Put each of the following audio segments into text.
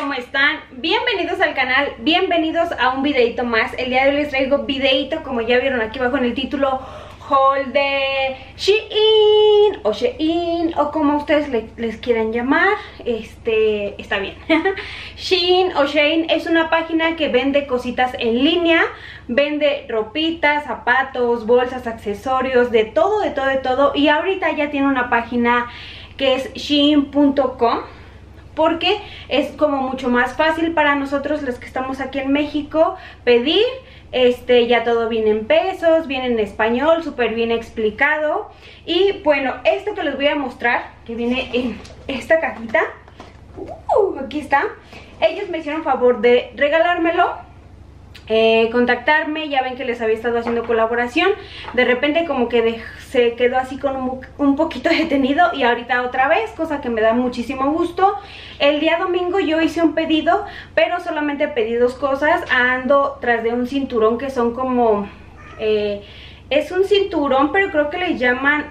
¿Cómo están? Bienvenidos al canal, bienvenidos a un videito más. El día de hoy les traigo videito, como ya vieron aquí abajo en el título, haul de Shein o Shein o como ustedes les quieran llamar. Está bien. Shein o Shein es una página que vende cositas en línea. Vende ropitas, zapatos, bolsas, accesorios, de todo, de todo, de todo. Y ahorita ya tiene una página que es shein.com, porque es como mucho más fácil para nosotros los que estamos aquí en México pedir. Ya todo viene en pesos, viene en español, súper bien explicado. Y bueno, esto que les voy a mostrar, que viene en esta cajita, aquí está. Ellos me hicieron favor de regalármelo, contactarme. Ya ven que les había estado haciendo colaboración. De repente como que se quedó así con un poquito detenido, y ahorita otra vez, cosa que me da muchísimo gusto. El día domingo yo hice un pedido, pero solamente pedí dos cosas. Ando tras de un cinturón que son como es un cinturón, pero creo que le llaman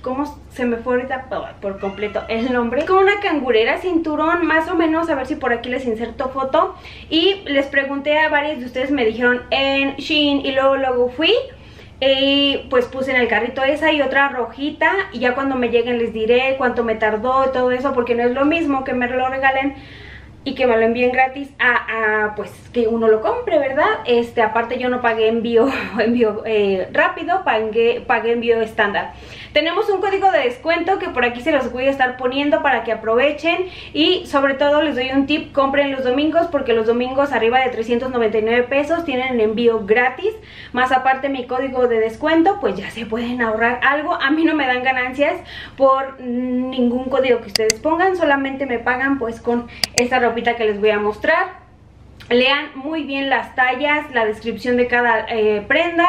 ¿cómo se me fue ahorita por completo el nombre? Es como una cangurera, cinturón, más o menos. A ver si por aquí les inserto foto. Y les pregunté a varios de ustedes, me dijeron en Shein, y luego fui. Y pues puse en el carrito esa y otra rojita. Y ya cuando me lleguen les diré cuánto me tardó y todo eso, porque no es lo mismo que me lo regalen y que me lo envíen gratis a pues que uno lo compre, ¿verdad? Aparte yo no pagué envío rápido, pagué envío estándar. Tenemos un código de descuento que por aquí se los voy a estar poniendo para que aprovechen. Y sobre todo les doy un tip: compren los domingos, porque los domingos arriba de 399 pesos tienen envío gratis. Más aparte mi código de descuento, pues ya se pueden ahorrar algo. A mí no me dan ganancias por ningún código que ustedes pongan, solamente me pagan pues con esta ropa que les voy a mostrar. Lean muy bien las tallas, la descripción de cada prenda.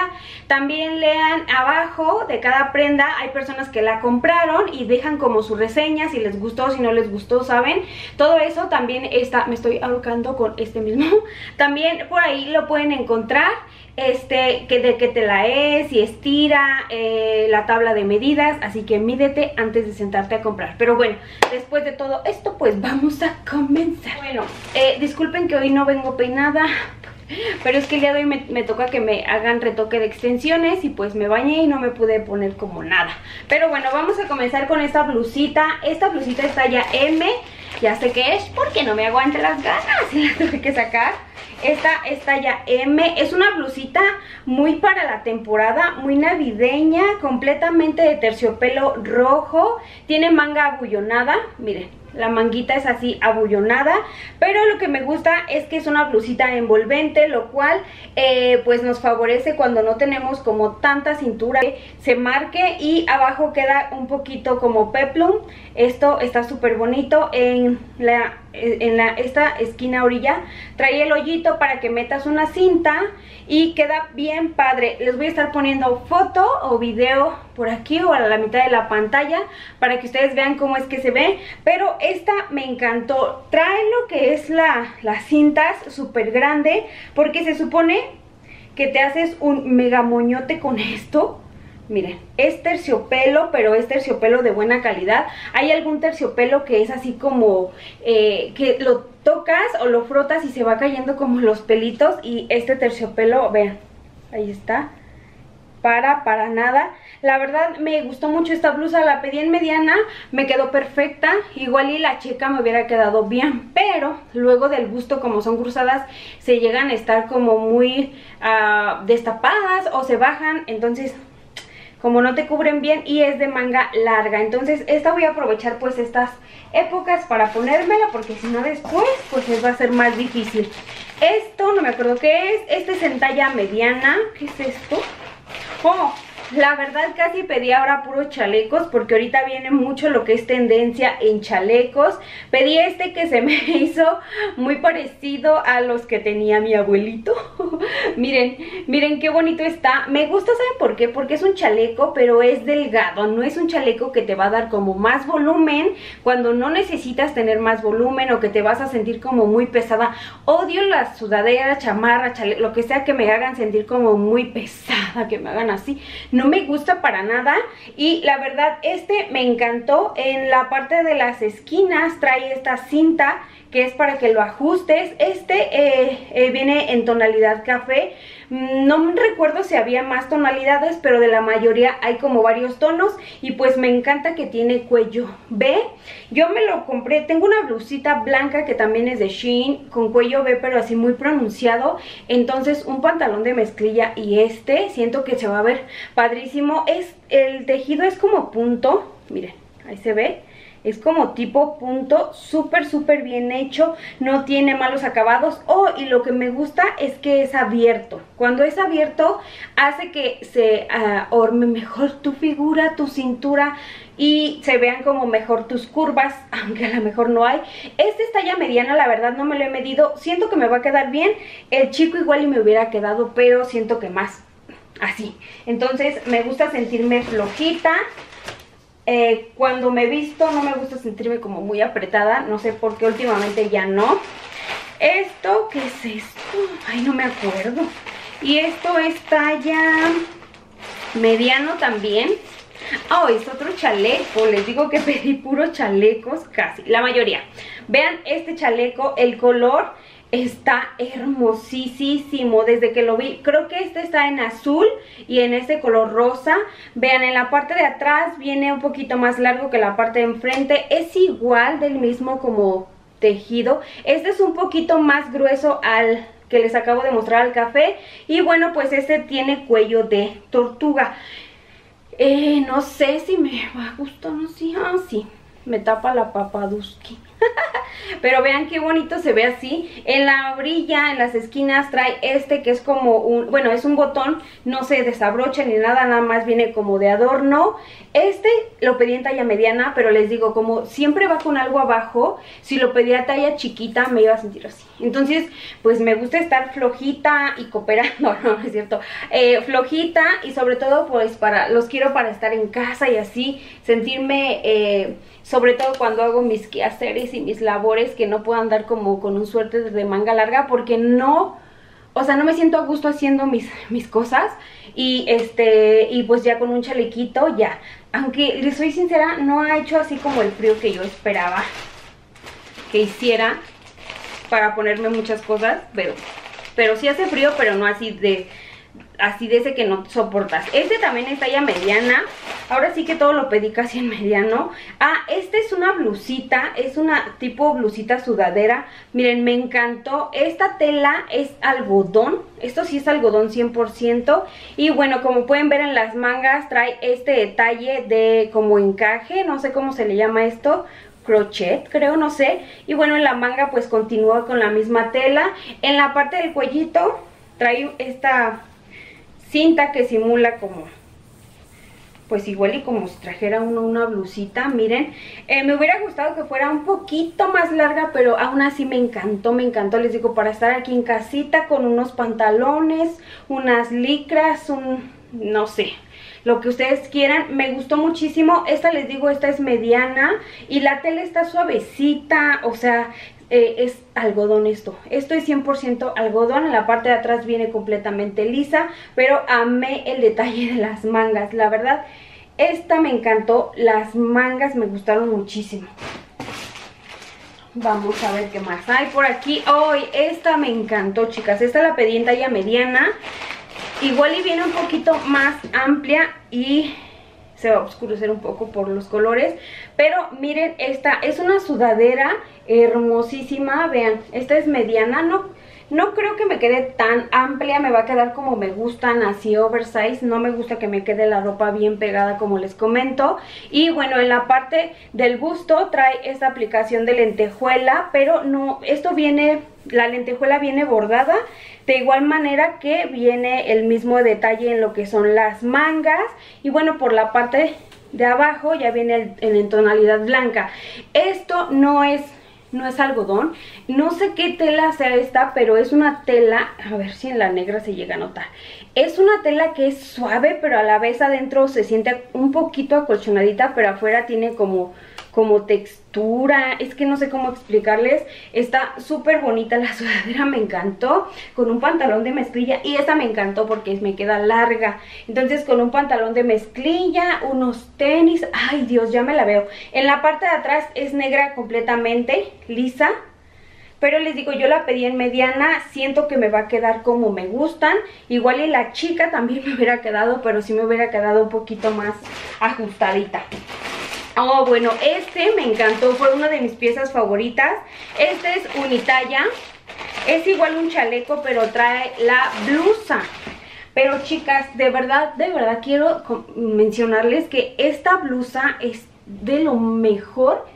También lean abajo de cada prenda. Hay personas que la compraron y dejan como su reseña, si les gustó, si no les gustó, ¿saben? Todo eso también está, me estoy ahorcando con este mismo. También por ahí lo pueden encontrar, de qué tela es, si estira, la tabla de medidas. Así que mídete antes de sentarte a comprar. Pero bueno, después de todo esto, pues vamos a comenzar. Bueno, disculpen que hoy no vengo peinada, pero es que el día de hoy me toca que me hagan retoque de extensiones, y pues me bañé y no me pude poner como nada. Pero bueno, vamos a comenzar con esta blusita. Esta blusita es talla M. Ya sé que es porque no me aguante las ganas y la tuve que sacar. Esta es talla M. Es una blusita muy para la temporada, muy navideña, completamente de terciopelo rojo. Tiene manga abullonada, miren. La manguita es así abullonada, pero lo que me gusta es que es una blusita envolvente, lo cual pues nos favorece cuando no tenemos como tanta cintura que se marque, y abajo queda un poquito como peplum. Esto está súper bonito. Esta esquina orilla trae el hoyito para que metas una cinta y queda bien padre. Les voy a estar poniendo foto o video por aquí o a la mitad de la pantalla para que ustedes vean cómo es que se ve, pero esta me encantó. Trae lo que es las cintas súper grande, porque se supone que te haces un mega moñote con esto. Miren, es terciopelo, pero es terciopelo de buena calidad. Hay algún terciopelo que es así como que lo tocas o lo frotas y se va cayendo como los pelitos, y este terciopelo, vean, ahí está, para nada. La verdad me gustó mucho esta blusa, la pedí en mediana, me quedó perfecta. Igual y la checa me hubiera quedado bien, pero luego del busto, como son cruzadas, se llegan a estar como muy destapadas o se bajan, entonces como no te cubren bien, y es de manga larga. Entonces esta voy a aprovechar pues estas épocas para ponérmela, porque si no después pues les va a ser más difícil. Esto no me acuerdo qué es. Este es en talla mediana. ¿Qué es esto? Oh, la verdad casi pedí ahora puros chalecos, porque ahorita viene mucho lo que es tendencia en chalecos. Pedí este que se me hizo muy parecido a los que tenía mi abuelito. Miren qué bonito está. Me gusta, ¿saben por qué? Porque es un chaleco, pero es delgado. No es un chaleco que te va a dar como más volumen cuando no necesitas tener más volumen, o que te vas a sentir como muy pesada. Odio las sudaderas, chamarra, chaleco, lo que sea que me hagan sentir como muy pesada, que me hagan así. no me gusta para nada. Y la verdad este me encantó. En la parte de las esquinas trae esta cinta que es para que lo ajustes. Viene en tonalidad café. No recuerdo si había más tonalidades, pero de la mayoría hay como varios tonos. Y pues me encanta que tiene cuello B. Yo me lo compré, tengo una blusita blanca que también es de Shein, con cuello B pero así muy pronunciado. Entonces un pantalón de mezclilla y siento que se va a ver padrísimo. El tejido es como punto, miren, ahí se ve. Es como tipo punto, súper súper bien hecho, no tiene malos acabados. Y lo que me gusta es que es abierto. Cuando es abierto hace que se orme mejor tu figura, tu cintura, y se vean como mejor tus curvas, aunque a lo mejor no hay. Es talla mediana, la verdad no me lo he medido. Siento que me va a quedar bien. El chico igual y me hubiera quedado, pero siento que más así. Entonces me gusta sentirme flojita. Cuando me visto no me gusta sentirme como muy apretada, no sé por qué últimamente ya no. ¿Esto qué es esto? Ay, no me acuerdo. Y esto es talla mediano también. Es otro chaleco. Les digo que pedí puros chalecos, casi, la mayoría. Vean este chaleco, el color está hermosísimo. Desde que lo vi, creo que este está en azul y en este color rosa. Vean, en la parte de atrás viene un poquito más largo que la parte de enfrente. Es igual, del mismo como tejido. Este es un poquito más grueso al que les acabo de mostrar, al café. Y bueno, pues este tiene cuello de tortuga. No sé si me va a gustar, no sé, sí. Me tapa la papaduski. Pero vean qué bonito se ve así. En la orilla, en las esquinas trae que es como un, bueno, es un botón, no se desabrocha ni nada, nada más viene como de adorno. Lo pedí en talla mediana, pero les digo, como siempre va con algo abajo, si lo pedía talla chiquita me iba a sentir así. Entonces, pues me gusta estar flojita y cooperando, no es cierto, flojita, y sobre todo pues los quiero para estar en casa y así, sentirme, sobre todo cuando hago mis quehaceres y mis labores, que no puedo andar como con un suéter de manga larga, porque no, o sea, no me siento a gusto haciendo mis cosas. Y pues ya con un chalequito ya, aunque les soy sincera, no ha hecho así como el frío que yo esperaba que hiciera para ponerme muchas cosas, pero sí hace frío, pero no así de ese que no soportas. Este también es talla mediana. Ahora sí que todo lo pedí casi en mediano. Esta es una blusita, es una tipo blusita sudadera. Miren, me encantó. Esta tela es algodón. Esto sí es algodón 100%. Y bueno, como pueden ver en las mangas trae detalle de como encaje, no sé cómo se le llama esto, crochet, creo, no sé. Y bueno, en la manga pues continúa con la misma tela. En la parte del cuellito trae esta cinta que simula como, pues igual y como si trajera uno una blusita. Miren, me hubiera gustado que fuera un poquito más larga, pero aún así me encantó, les digo, para estar aquí en casita con unos pantalones, unas licras, no sé, lo que ustedes quieran. Me gustó muchísimo. Les digo, esta es mediana y la tela está suavecita, o sea, es algodón esto. Esto es 100% algodón. En la parte de atrás viene completamente lisa, pero amé el detalle de las mangas. La verdad, esta me encantó. Las mangas me gustaron muchísimo. Vamos a ver qué más hay por aquí. Esta me encantó, chicas. Esta la pedí en talla mediana. Igual y viene un poquito más amplia y se va a oscurecer un poco por los colores. Pero miren, esta es una sudadera hermosísima. Vean, esta es mediana. No creo que me quede tan amplia. Me va a quedar como me gustan, así oversize. No me gusta que me quede la ropa bien pegada, como les comento. Y bueno, en la parte del busto trae esta aplicación de lentejuela. Pero no, la lentejuela viene bordada. De igual manera que viene el mismo detalle en lo que son las mangas. Y bueno, por la parte de abajo ya viene en tonalidad blanca. Esto no es algodón. No sé qué tela sea esta, pero es una tela, a ver si en la negra se llega a notar. Es una tela que es suave, pero a la vez adentro se siente un poquito acolchonadita, pero afuera tiene como como textura, es que no sé cómo explicarles. Está súper bonita la sudadera, me encantó, con un pantalón de mezclilla, y esta me encantó porque me queda larga. Entonces con un pantalón de mezclilla, unos tenis, ay Dios, ya me la veo. En la parte de atrás es negra completamente, lisa. Pero les digo, yo la pedí en mediana, siento que me va a quedar como me gustan. Igual y la chica también me hubiera quedado, pero sí me hubiera quedado un poquito más ajustadita. Oh, bueno, este me encantó, fue una de mis piezas favoritas. Este es unitalla, es igual un chaleco, pero trae la blusa. Pero chicas, de verdad quiero mencionarles que esta blusa es de lo mejor.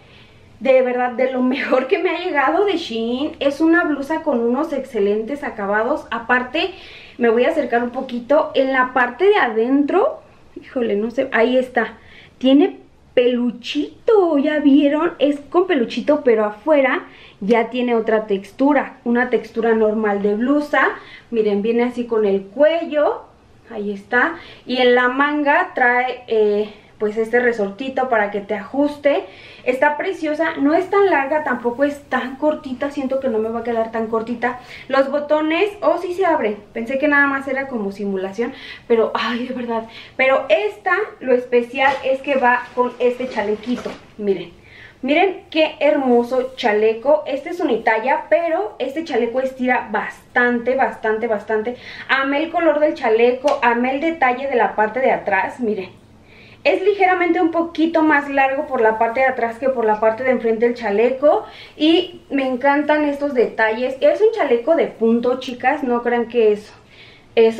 De verdad, de lo mejor que me ha llegado de Shein. Es una blusa con unos excelentes acabados. Aparte, me voy a acercar un poquito. En la parte de adentro, híjole, no sé, ahí está. Tiene peluchito, ¿ya vieron? Es con peluchito, pero afuera ya tiene otra textura. Una textura normal de blusa. Miren, viene así con el cuello. Ahí está. Y en la manga trae... pues este resortito para que te ajuste. Está preciosa, no es tan larga, tampoco es tan cortita, siento que no me va a quedar tan cortita. Los botones, oh sí se abren, pensé que nada más era como simulación, pero ay de verdad. Pero esta, lo especial es que va con este chalequito, miren. Miren qué hermoso chaleco, este es unitalla, pero este chaleco estira bastante, bastante, bastante. Amé el color del chaleco, amé el detalle de la parte de atrás, miren. Es ligeramente un poquito más largo por la parte de atrás que por la parte de enfrente del chaleco. Y me encantan estos detalles. Es un chaleco de punto, chicas. No crean que es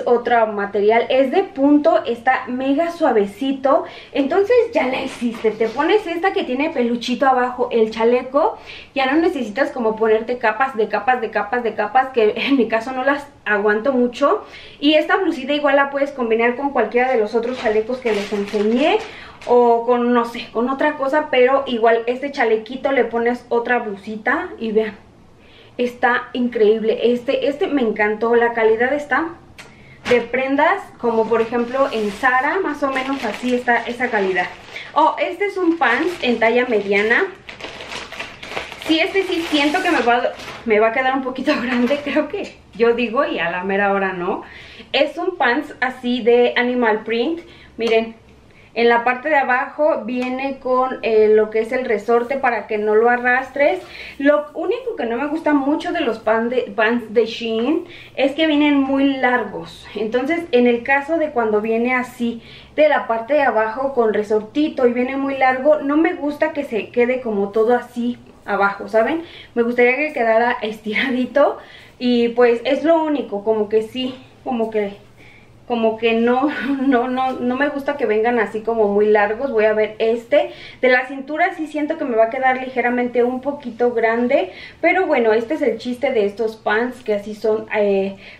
otro material. Es de punto. Está mega suavecito. Entonces ya la hiciste. Te pones esta que tiene peluchito abajo el chaleco. Ya no necesitas como ponerte capas de capas de capas de capas. Que en mi caso no las aguanto mucho. Y esta blusita igual la puedes combinar con cualquiera de los otros chalecos que les enseñé, o con, no sé, con otra cosa, pero igual este chalequito le pones otra blusita y vean, está increíble. Este me encantó, la calidad está de prendas, como por ejemplo en Zara, más o menos así está esa calidad. Oh, este es un pants en talla mediana. Sí, este sí siento que me va a quedar un poquito grande, creo que yo digo y a la mera hora no. Es un pants así de animal print, miren, en la parte de abajo viene con lo que es el resorte para que no lo arrastres. Lo único que no me gusta mucho de los pants de Shein es que vienen muy largos. Entonces en el caso de cuando viene así de la parte de abajo con resortito y viene muy largo, no me gusta que se quede como todo así abajo, ¿saben? Me gustaría que quedara estiradito y pues es lo único, como que sí, como que no me gusta que vengan así como muy largos. Voy a ver este, de la cintura sí siento que me va a quedar ligeramente un poquito grande, pero bueno, este es el chiste de estos pants, que así son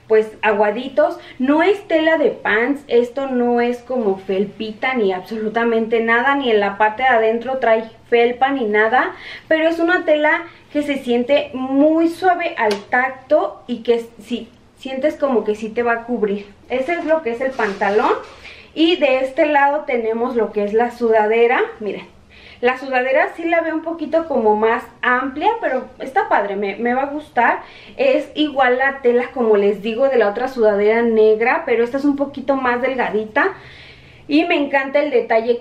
pues aguaditos. No es tela de pants, esto no es como felpita ni absolutamente nada, ni en la parte de adentro trae felpa ni nada, pero es una tela que se siente muy suave al tacto y que sí, sientes como que sí te va a cubrir. Ese es lo que es el pantalón. Y de este lado tenemos lo que es la sudadera. Miren, la sudadera sí la veo un poquito como más amplia, pero está padre, me va a gustar. Es igual la tela, como les digo, de la otra sudadera negra, pero esta es un poquito más delgadita. Y me encanta el detalle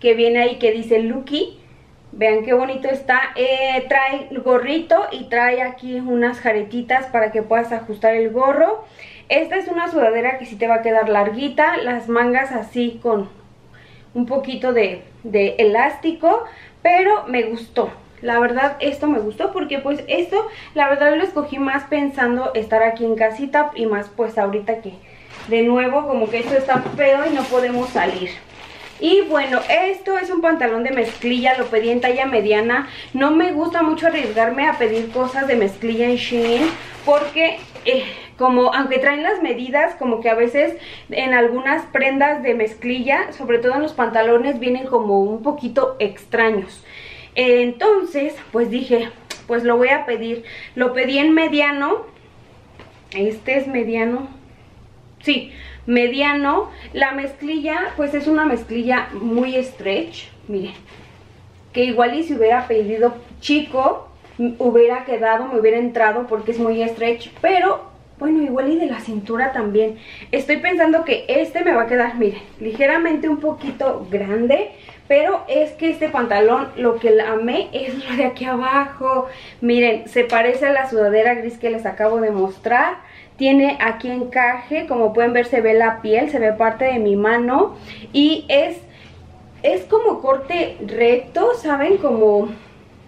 que viene ahí, que dice Lucky. Vean qué bonito está. Trae el gorrito y trae aquí unas jaretitas para que puedas ajustar el gorro. Esta es una sudadera que sí te va a quedar larguita. Las mangas así con un poquito de elástico, pero me gustó. La verdad esto me gustó porque pues esto la verdad lo escogí más pensando estar aquí en casita y más pues ahorita que de nuevo como que esto está feo y no podemos salir. Y bueno, esto es un pantalón de mezclilla, lo pedí en talla mediana. No me gusta mucho arriesgarme a pedir cosas de mezclilla en Shein porque como aunque traen las medidas, como que a veces en algunas prendas de mezclilla, sobre todo en los pantalones, vienen como un poquito extraños. Entonces, pues dije, pues lo voy a pedir. Lo pedí en mediano. Este es mediano. Sí, mediano. La mezclilla, pues es una mezclilla muy stretch. Miren, que igual y si hubiera pedido chico, hubiera quedado, me hubiera entrado porque es muy estrecho, pero bueno, igual y de la cintura también. Estoy pensando que este me va a quedar, miren, ligeramente un poquito grande, pero es que este pantalón, lo que la amé es lo de aquí abajo. Miren, se parece a la sudadera gris que les acabo de mostrar. Tiene aquí encaje, como pueden ver se ve la piel, se ve parte de mi mano. Y es como corte recto, ¿saben? Como...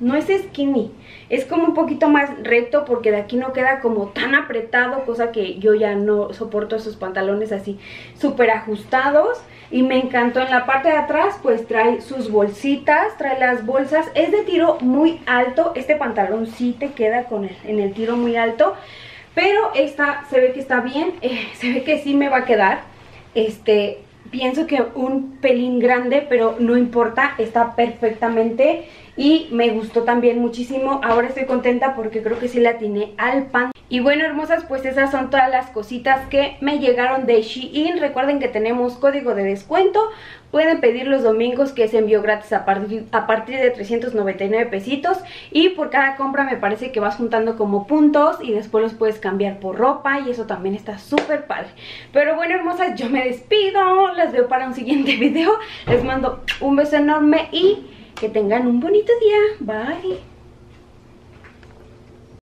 no es skinny, es como un poquito más recto porque de aquí no queda como tan apretado, cosa que yo ya no soporto esos pantalones así súper ajustados. Y me encantó. En la parte de atrás pues trae sus bolsitas, trae las bolsas, es de tiro muy alto. Este pantalón sí te queda con en el tiro muy alto, pero esta se ve que está bien, se ve que sí me va a quedar. Pienso que un pelín grande, pero no importa, está perfectamente y me gustó también muchísimo. Ahora estoy contenta porque creo que sí la atiné al pan. Y bueno, hermosas, pues esas son todas las cositas que me llegaron de Shein. Recuerden que tenemos código de descuento. Pueden pedir los domingos, que es envío gratis a partir de 399 pesitos. Y por cada compra me parece que vas juntando como puntos y después los puedes cambiar por ropa. Y eso también está súper padre. Pero bueno, hermosas, yo me despido. Las veo para un siguiente video. Les mando un beso enorme y que tengan un bonito día. Bye.